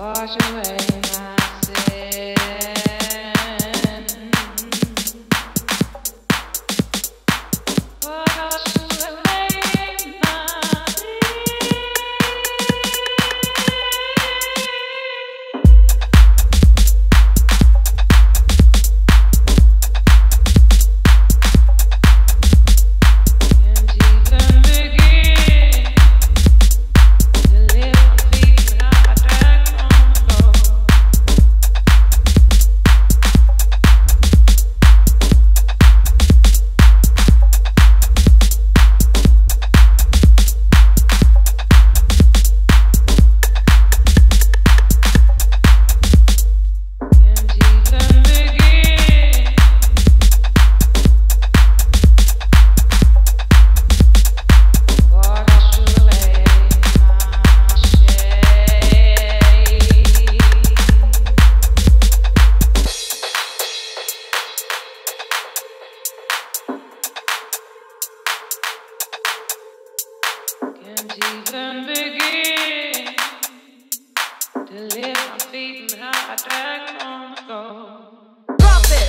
wash away my sin. Wash away my sin. And even begin to live things I don't control. And even begin wash away my shame. Can't even begin to lift my feet and how I drag on the floor. Drop it.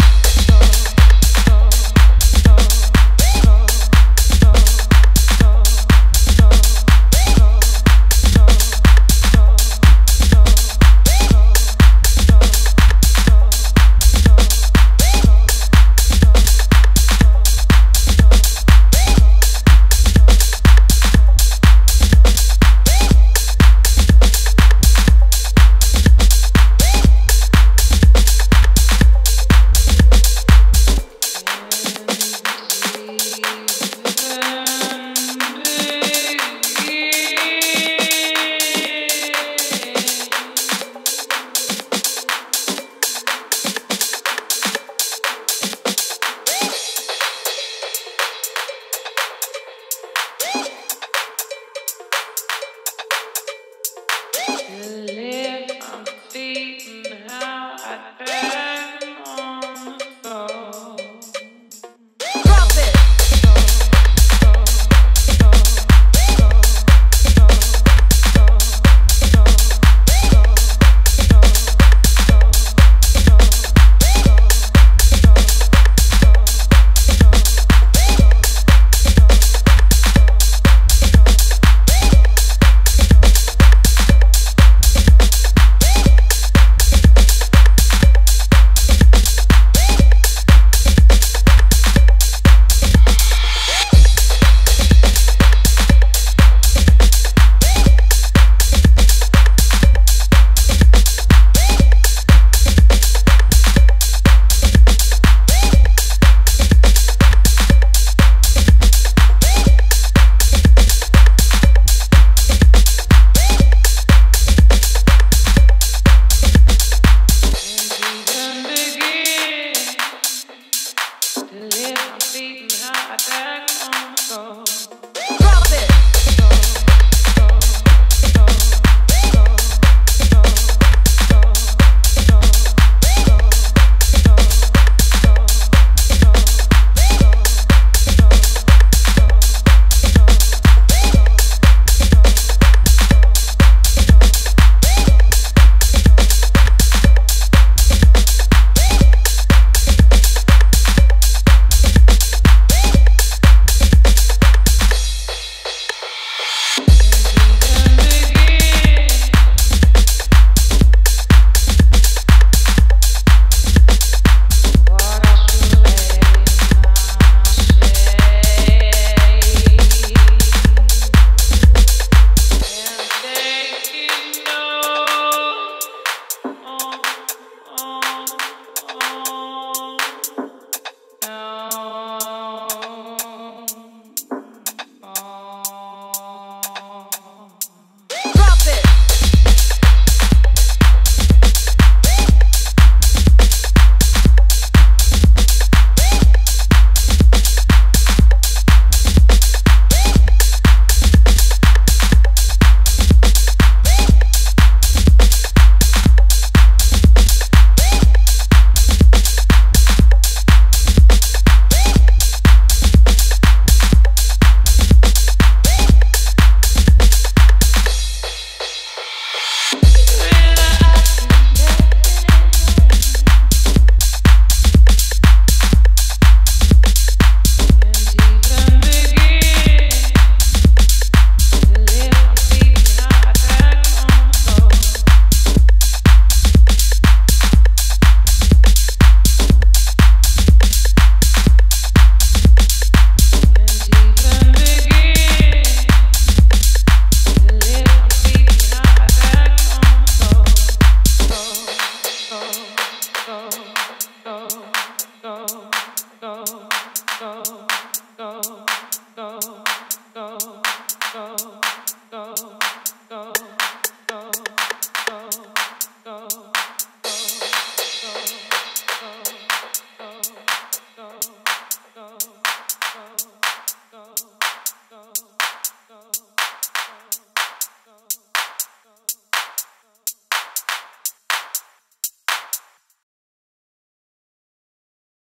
go.